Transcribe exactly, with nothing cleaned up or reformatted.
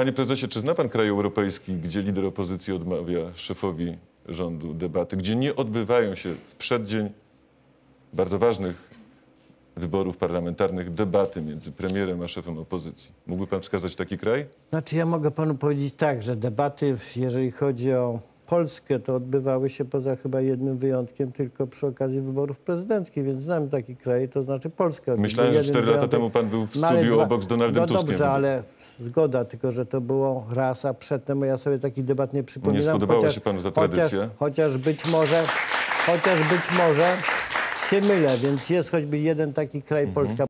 Panie prezesie, czy zna pan kraj europejski, gdzie lider opozycji odmawia szefowi rządu debaty, gdzie nie odbywają się w przeddzień bardzo ważnych wyborów parlamentarnych debaty między premierem a szefem opozycji? Mógłby pan wskazać taki kraj? Znaczy ja mogę panu powiedzieć tak, że debaty, jeżeli chodzi o Polskę, to odbywały się poza chyba jednym wyjątkiem, tylko przy okazji wyborów prezydenckich, więc znamy taki kraj, to znaczy Polskę. Myślałem, że cztery lata temu pan był w studiu dwa... obok z Donaldem no Tuskiem. No dobrze, ale zgoda, tylko że to było raz, a przedtem ja sobie taki debat nie przypominam. Nie spodobała chociaż, się panu ta tradycja? Chociaż, chociaż być może, chociaż być może się mylę, więc jest choćby jeden taki kraj, mhm. Polska.